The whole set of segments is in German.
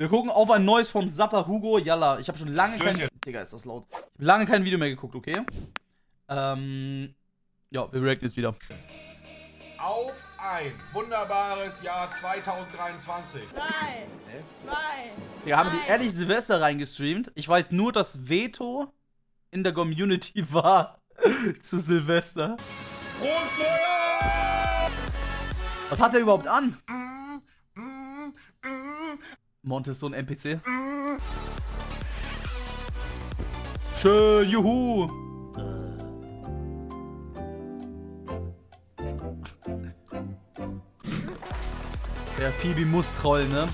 Wir gucken auf ein neues von Satter Hugo. Jalla, ich habe schon lange kein... Digga, ist das laut. Ich habe lange kein Video mehr geguckt, okay? Ja, wir reacten jetzt wieder. Auf ein wunderbares Jahr 2023. 3, 2, wir haben die ehrlich Silvester reingestreamt. Ich weiß nur, dass Veto in der Community war zu Silvester. Frohes Neujahr! Was hat er überhaupt an? Monte ist so ein NPC. Schön, juhu! Der Phoebe muss trollen, ne?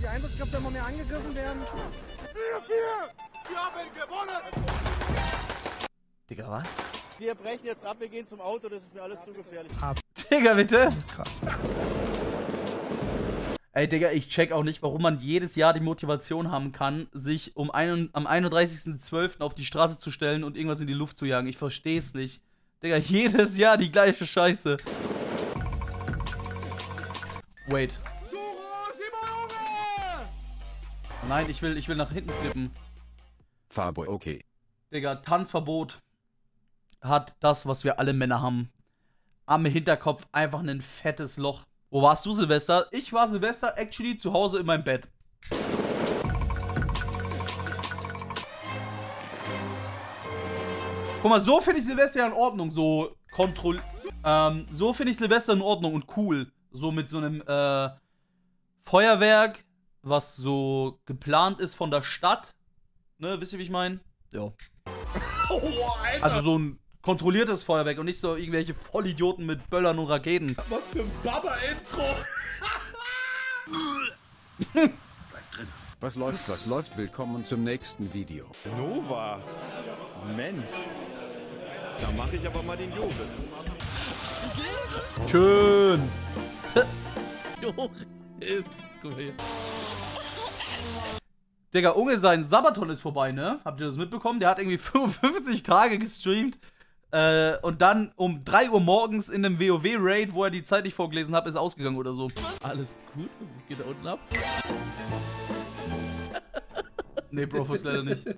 Die Einsatzkräfte immer mehr angegriffen werden. 4-4! Wir haben gewonnen! Digga, was? Wir brechen jetzt ab, wir gehen zum Auto, das ist mir alles zu gefährlich. Digga, bitte! Krass. Ey, Digga, ich check auch nicht, warum man jedes Jahr die Motivation haben kann, sich am 31.12. auf die Straße zu stellen und irgendwas in die Luft zu jagen. Ich versteh's nicht. Digga, jedes Jahr die gleiche Scheiße. Wait. Suro, Simon! Nein, ich will nach hinten skippen. Fabo, okay. Digga, Tanzverbot hat das, was wir alle Männer haben. Am Hinterkopf einfach ein fettes Loch. Wo warst du, Silvester? Ich war Silvester actually zu Hause in meinem Bett. Guck mal, so finde ich Silvester ja in Ordnung. So so finde ich Silvester in Ordnung und cool. So mit so einem Feuerwerk, was so geplant ist von der Stadt. Ne, wisst ihr, wie ich meine? Ja. Oh, Alter. Also so ein kontrolliertes Feuerwerk und nicht so irgendwelche Vollidioten mit Böllern und Raketen. Was für ein Baba-Intro! Bleib drin. Was läuft? Willkommen zum nächsten Video. Nova. Mensch. Da mache ich aber mal den Jubel. Schön. Digga, Unge, sein Sabaton ist vorbei, ne? Habt ihr das mitbekommen? Der hat irgendwie 55 Tage gestreamt. Und dann um 3 Uhr morgens in einem WoW-Raid, wo er die Zeit nicht vorgelesen hat, ist ausgegangen oder so. Alles gut, was geht da unten ab? Nee, Bro, folgt's leider nicht. Das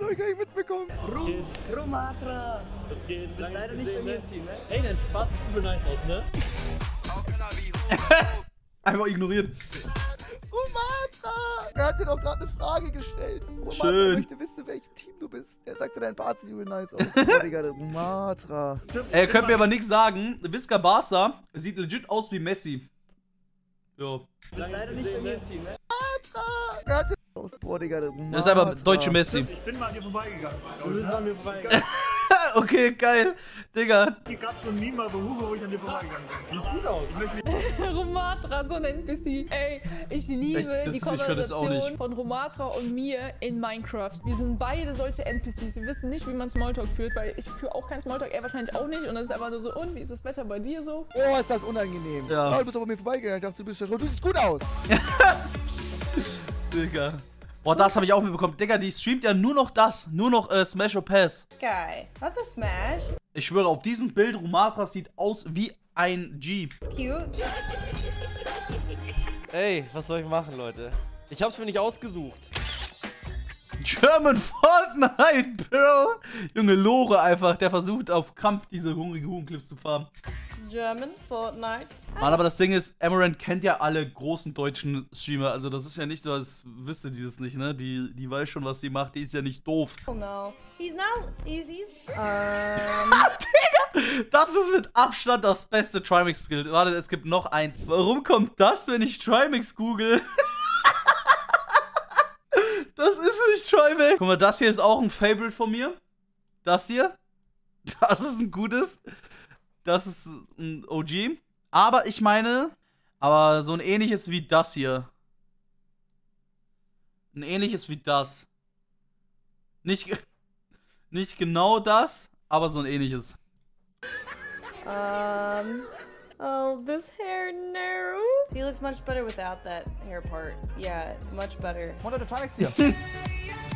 hab ich gar nicht mitbekommen. Rumathra. Das geht. Das ist leider nicht bei mir im Team, ne? Ey, dein Spaß sieht übel nice aus, ne? Einfach ignoriert. Umatra! Er hat dir doch gerade eine Frage gestellt. Umatra möchte wissen, in welchem Team du bist. Er sagte, dein Bart sieht übel nice aus. Digga, Umatra. Ey, könnt mir aber nichts sagen. Visca Barca sieht legit aus wie Messi. Ja. Das ist leider nicht bei mir im Team, ne? Umatra! Boah, Digga, Umatra. Das ist einfach deutsche Messi. Ich bin mal an dir vorbeigegangen. Du bist mal an mir vorbeigegangen. Okay, geil. Digga. Hier gab's schon nie mal bei Hugo, wo ich an dir vorbeigegangen bin. Sieht gut aus. Rumathra, so nennt Messi. Ey, ich liebe die Konversation von Rumathra und mir in Minecraft. Wir sind beide solche NPCs. Wir wissen nicht, wie man Smalltalk führt, weil ich führe auch keinen Smalltalk, er wahrscheinlich auch nicht. Und das ist einfach nur so, und wie ist das Wetter bei dir so? Oh, ist das unangenehm. Ja. Oh, du bist aber bei mir vorbeigegangen. Ich dachte, du siehst gut aus. Digga. Boah, das habe ich auch mitbekommen. Digga, die streamt ja nur noch das. Nur noch Smash or Pass. Sky. Was ist Smash? Ich schwöre, auf diesem Bild, Rumathra sieht aus wie ein Jeep. Cute. Ey, was soll ich machen, Leute? Ich hab's mir nicht ausgesucht. German Fortnite, Bro. Junge Lore einfach. Der versucht auf Kampf diese hungrigen Huhnclips zu farmen. German Fortnite. Mann, aber das Ding ist, Emirant kennt ja alle großen deutschen Streamer. Also das ist ja nicht so, als wüsste die das nicht, ne? Die weiß schon, was sie macht. Die ist ja nicht doof. Oh no. He's not easy. Digga! Das ist mit Abstand das beste Trimix-Bild. Warte, es gibt noch eins. Warum kommt das, wenn ich Trimix google? Das ist nicht Trimix. Guck mal, das hier ist auch ein Favorite von mir. Das hier. Das ist ein gutes. Das ist ein OG. Aber ich meine, aber so ein ähnliches wie das hier. Ein ähnliches wie das. Nicht genau das, aber so ein ähnliches. Oh, this hair, no. He looks much better without that hair part. Yeah, much better. What are the topics here?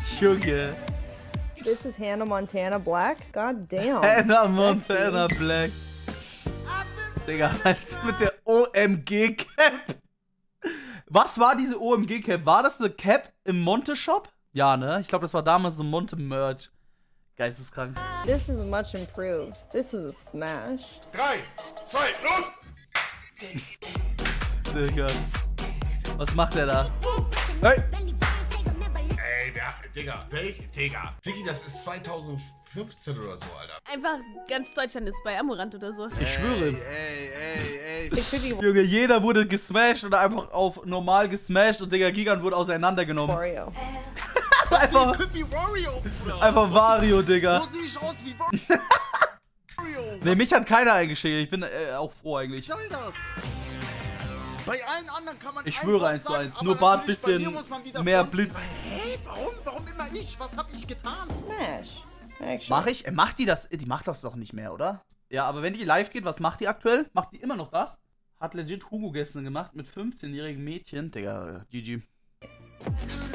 Sugar. This is Hannah Montana Black. God damn. Hannah Montana Black. Digga, was mit der OMG-Cap? Was war diese OMG-Cap? War das eine Cap im Monte-Shop? Ja, ne? Ich glaube, das war damals so Monte Merch. Geisteskrank. This is much improved. This is a smash. 3, 2, los! Digga. Was macht der da? Hey! Ey, Digga, Digga. Diggi, das ist 2015 oder so, Alter. Einfach ganz Deutschland ist bei Amouranth oder so. Ich schwöre. Ey. Junge, jeder wurde gesmashed oder einfach auf normal gesmashed und Digga, Gigan wurde auseinandergenommen. Wario. Einfach, Wario, Digga. So sehe ich aus wie Wario. Ne, mich hat keiner eingeschickt. Ich bin auch froh eigentlich. Was soll das? Bei allen anderen kann man. Ich schwöre 1:1. Nur war ein bisschen mehr Blitz. Hey, warum immer ich? Was hab ich getan? Smash. Mach ich? Macht die das? Die macht das doch nicht mehr, oder? Ja, aber wenn die live geht, was macht die aktuell? Macht die immer noch das? Hat legit Hugo gestern gemacht mit 15-jährigen Mädchen. Digga, GG.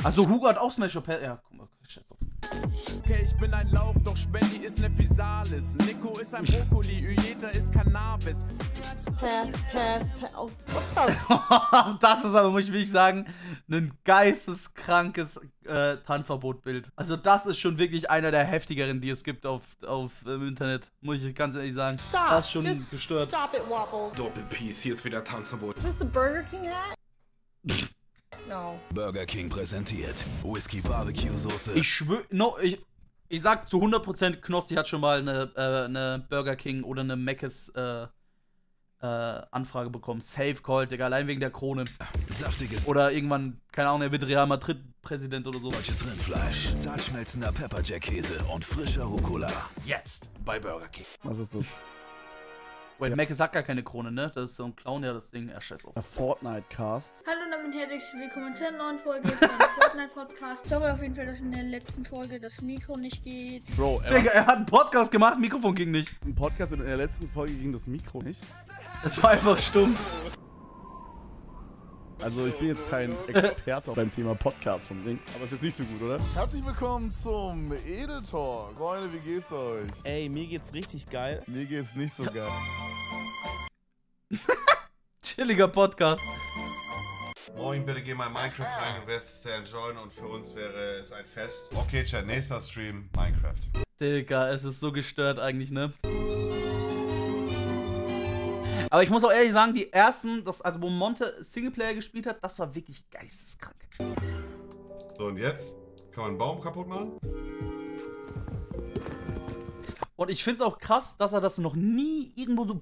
Also Hugo hat auch Smash or Pass. Ja, guck mal, scheiß auf. Okay, ich bin ein Lauch, doch Spendi ist ne Physalis. Nico ist ein Brokkoli, Yeta ist Cannabis. Pass. Das ist aber, muss ich wirklich sagen, ein geisteskrankes Tanzverbot-Bild. Also das ist schon wirklich einer der heftigeren, die es gibt im Internet. Muss ich ganz ehrlich sagen. Stop. Das ist schon just gestört. Stop it, Wobble. Doppel-Piece, hier ist wieder Tanzverbot. Is this the Burger King hat? No. Burger King präsentiert Whisky Barbecue Soße. Ich schwöre, ich sag zu 100% Knossi hat schon mal eine Burger King oder eine Mc's Anfrage bekommen. Safe Call, Digga, allein wegen der Krone. Saftiges. Oder irgendwann, keine Ahnung, er wird Real Madrid Präsident oder so. Deutsches Rindfleisch, zartschmelzender Pepperjack Käse und frischer Rucola. Jetzt bei Burger King. Was ist das? Wait, Mc's hat gar keine Krone, ne? Das ist so ein Clown, ja, das Ding. Ja, scheiß auf. Fortnite-Cast. Hallo und damit herzlich willkommen zu einer neuen Folge von Fortnite-Podcast. Sorry auf jeden Fall, dass in der letzten Folge das Mikro nicht geht. Bro, Digga, er hat einen Podcast gemacht, Mikrofon ging nicht. Ein Podcast und in der letzten Folge ging das Mikro nicht. Das war einfach stumpf. Also ich bin jetzt kein Experte beim Thema Podcast vom Ding, aber es ist nicht so gut, oder? Herzlich willkommen zum Edel-Talk. Freunde, wie geht's euch? Ey, mir geht's richtig geil. Mir geht's nicht so geil. Chilliger Podcast. Moin, bitte geh mal in Minecraft rein, du wirst es sehr enjoyen und für uns wäre es ein Fest. Okay, Chat, nächster Stream, Minecraft. Digga, es ist so gestört eigentlich, ne? Aber ich muss auch ehrlich sagen, die ersten, also wo Monte Singleplayer gespielt hat, das war wirklich geisteskrank. So, und jetzt kann man einen Baum kaputt machen. Und ich find's auch krass, dass er das noch nie irgendwo so,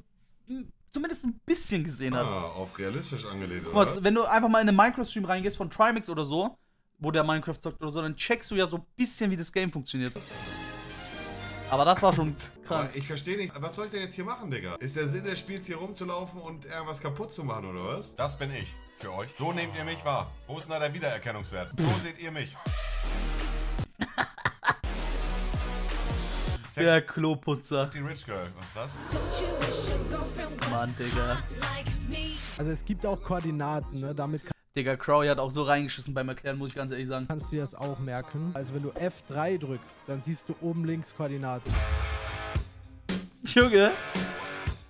zumindest ein bisschen gesehen hat. Ah, auf realistisch angelegt, guck mal, oder? Wenn du einfach mal in einen Minecraft-Stream reingehst von Trimix oder so, wo der Minecraft zockt oder so, dann checkst du ja so ein bisschen, wie das Game funktioniert. Aber das war schon krank. Ich verstehe nicht, was soll ich denn jetzt hier machen, Digga? Ist der Sinn des Spiels, hier rumzulaufen und irgendwas kaputt zu machen, oder was? Das bin ich, für euch. So nehmt ihr mich wahr. Wo ist denn der Wiedererkennungswert? So seht ihr mich. Der Kloputzer. Die Rich Girl, was ist das? Mann, Digga. Also es gibt auch Koordinaten, ne? Damit kann Digga, Crowley hat auch so reingeschissen beim Erklären, muss ich ganz ehrlich sagen. Kannst du das auch merken? Also wenn du F3 drückst, dann siehst du oben links Koordinaten. Junge!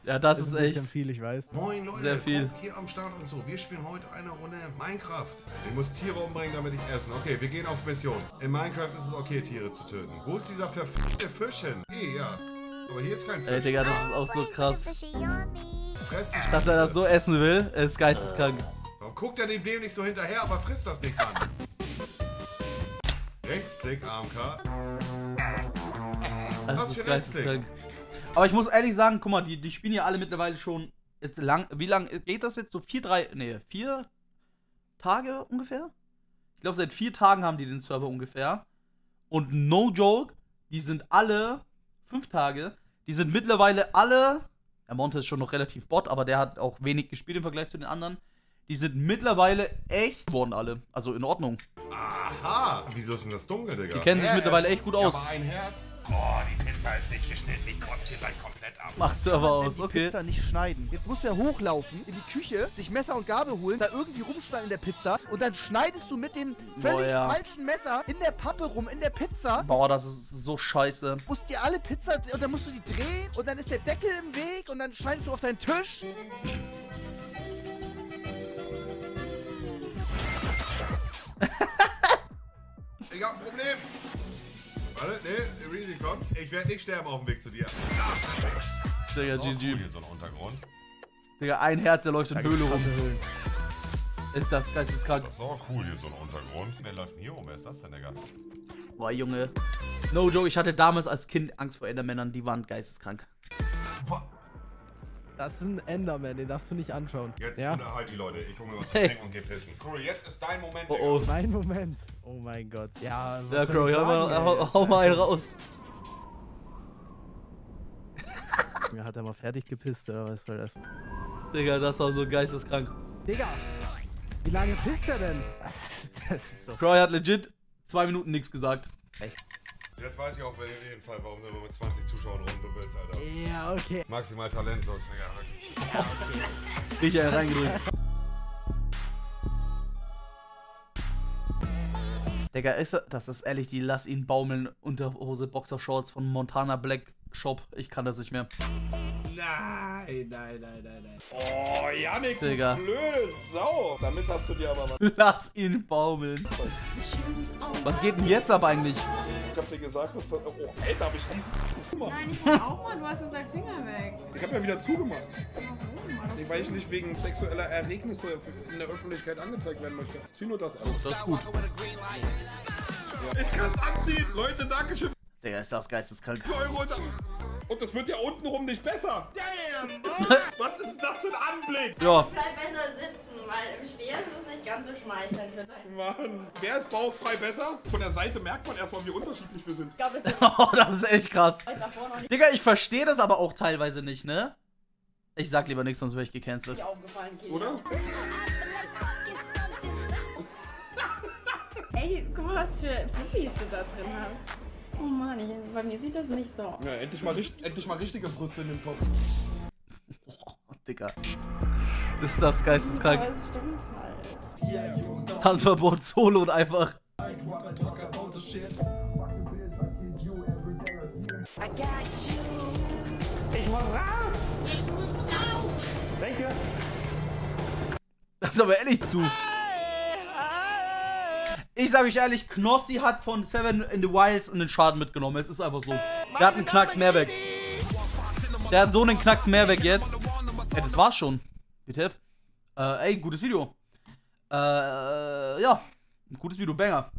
Ja, das ist echt viel, ich weiß. Moin Leute, sehr viel. Hier am Start und so. Wir spielen heute eine Runde Minecraft. Ich muss Tiere umbringen, damit ich essen. Okay, wir gehen auf Mission. In Minecraft ist es okay, Tiere zu töten. Wo ist dieser verfickte Fisch hin? Ja. Aber hier ist kein Fisch. Ey, Digga, das ist auch so krass. Dass er das so essen will, ist geisteskrank. Guckt er dem nicht so hinterher, aber frisst das nicht, Mann. Rechtsklick, AMK. Was für ein Rechtsklick. Aber ich muss ehrlich sagen, guck mal, die spielen ja alle mittlerweile schon jetzt lang. Wie lange geht das jetzt? So 4 Tage ungefähr? Ich glaube, seit 4 Tagen haben die den Server ungefähr. Und no joke, die sind alle 5 Tage. Die sind mittlerweile alle. Der Monte ist schon noch relativ bot, aber der hat auch wenig gespielt im Vergleich zu den anderen. Die sind mittlerweile echt geworden alle. Also in Ordnung. Aha! Wieso ist denn das dunkel, Digga? Die kennen sich mittlerweile echt gut aus. Ja, aber ein Herz. Boah, die Pizza ist nicht geschnitten. Ich kotze hier gleich komplett ab. Mach Server aus, okay. Die Pizza nicht schneiden. Jetzt muss der hochlaufen, in die Küche, sich Messer und Gabel holen, da irgendwie rumschneiden in der Pizza und dann schneidest du mit dem völlig falschen Messer in der Pappe rum, in der Pizza. Boah, das ist so scheiße. Du musst dir alle Pizza und dann musst du die drehen und dann ist der Deckel im Weg und dann schneidest du auf deinen Tisch. Nikon. Ich werde nicht sterben auf dem Weg zu dir. Digga, GG. Cool, hier so ein Untergrund. Digga, ein Herz, der läuft in Höhle rum. Ist das geisteskrank. Das ist auch cool, hier so ein Untergrund. Wer läuft denn hier rum? Wer ist das denn, Digga? Boah, Junge. No joke, ich hatte damals als Kind Angst vor Endermännern, die waren geisteskrank. Boah. Das ist ein Enderman, den darfst du nicht anschauen. Jetzt ja? Unterhalt die Leute, ich hole mir was zu trinken und geh pissen. Curry, jetzt ist dein Moment, Digga. Oh, oh. Mein Moment. Oh mein Gott. Ja, ja Curry, hau mal einen raus. Mir hat er mal fertig gepisst, oder was soll das? Digga, das war so geisteskrank. Digga, wie lange pisst er denn? Das ist so Curry hat legit 2 Minuten nichts gesagt. Echt? Jetzt weiß ich auch in jedem Fall, warum du immer mit 20 Zuschauern rumdübelst, Alter. Ja, yeah, okay. Maximal talentlos, Digga, wirklich. Ich ja reingedrückt. Digga, das ist ehrlich die Lass ihn baumeln Unterhose Boxershorts von Montana Black Shop. Ich kann das nicht mehr. Nein, nein, nein, nein, nein. Oh, Yannick, Digga. Du blöde Sau. Damit hast du dir aber was. Lass ihn baumeln. Was geht denn jetzt ab eigentlich? Ich hab dir gesagt, was... Oh, Alter, hab ich diesen... Nein, ich wollte auch mal, du hast gesagt, Finger weg. Ich hab ja wieder zugemacht. Warum? Weil ich nicht wegen sexueller Erregnisse in der Öffentlichkeit angezeigt werden möchte. Zieh nur das an. Das ist gut. Ich kann's anziehen. Leute, dankeschön. Digga, ist das geisteskrank. Und das wird ja untenrum nicht besser. Damn, was ist das für ein Anblick? Ja. Vielleicht besser sitzen, weil im Stehen ist es nicht ganz so schmeichelnd für sein. Mann, wer ist bauchfrei besser? Von der Seite merkt man erstmal, wie unterschiedlich wir sind. Ich glaub, oh, das ist echt krass. Digga, ich verstehe das aber auch teilweise nicht, ne? Ich sag lieber nichts, sonst werde ich gecancelt. Oder? Hey, guck mal, was für Puppies du da drin hast. Oh Mann, bei mir sieht das nicht so aus. Ja, endlich mal richtige Brüste in dem Topf. Oh, Digga. Ist das geisteskrank. Aber es stimmt halt. Yeah. Tanzverbot solo und einfach. Ich muss raus! Ich muss raus! Danke! Das ist aber ehrlich zu. Ich sag euch ehrlich, Knossi hat von Seven in the Wilds einen Schaden mitgenommen. Es ist einfach so. Der hat einen Knacks mehr weg. Der hat so einen Knacks mehr weg jetzt. Ey, das war's schon. WTF. Ey, gutes Video. Ja. Ein gutes Video, Banger.